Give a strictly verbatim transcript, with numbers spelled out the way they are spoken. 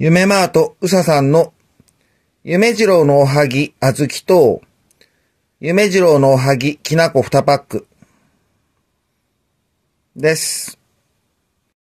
夢マートうささんの夢次郎のおはぎあずきと夢次郎のおはぎきなこにパックです。